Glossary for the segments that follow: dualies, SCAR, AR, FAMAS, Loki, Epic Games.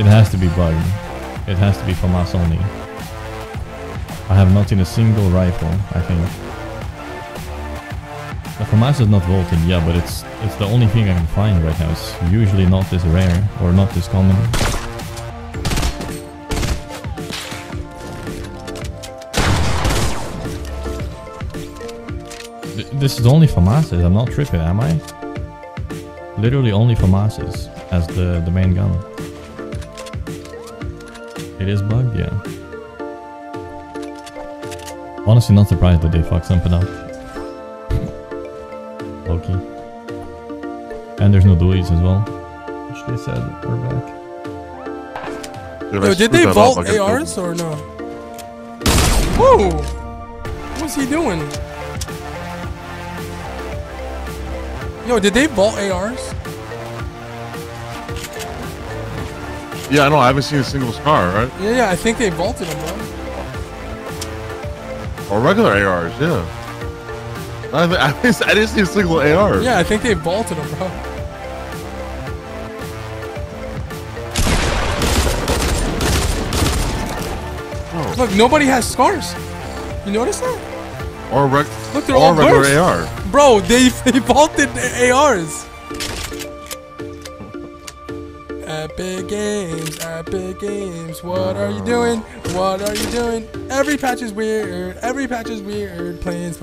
It has to be bugged. It has to be FAMAS only. I have not seen a single rifle, I think. The FAMAS is not vaulted, yeah, but it's the only thing I can find right now. It's usually not this rare or not this common. This is only FAMASes, I'm not tripping, am I? Literally only FAMASes as the main gun. It is bugged, yeah. Honestly, not surprised that they fucked something up. Loki. And there's no dualies as well, which they said we're back. Yo, did they vault ARs or no? Whoa! What's he doing? Yo, did they vault ARs? Yeah, I know. I haven't seen a single SCAR, right? Yeah, I think they vaulted them, bro. Or regular ARs, yeah. I didn't see a single AR. Yeah, I think they vaulted them, bro. Oh. Look, nobody has SCARs. You notice that? Look, they're all regular AR. Bro, they vaulted ARs. Epic Games, what are you doing? What are you doing? Every patch is weird, Planes.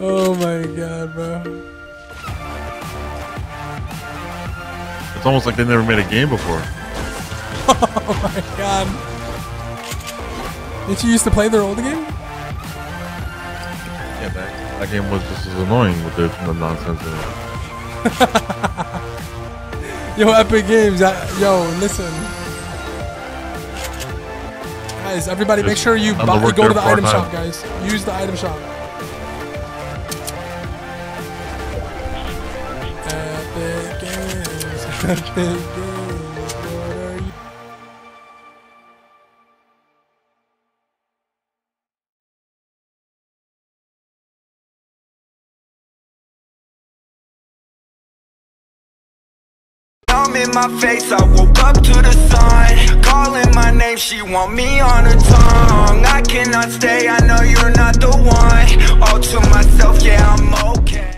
Oh my god, bro. It's almost like they never made a game before. Oh my god. Did you used to play their old game? Yeah, that game was just as annoying with the nonsense in it. Yo, Epic Games, yo, listen. Guys, everybody make sure you go to the item shop, guys. Use the item shop. Epic Games, what are you? In my face, I woke up to the sun. Calling my name, she want me on her tongue. I cannot stay, I know you're not the one. All to myself, yeah, I'm okay.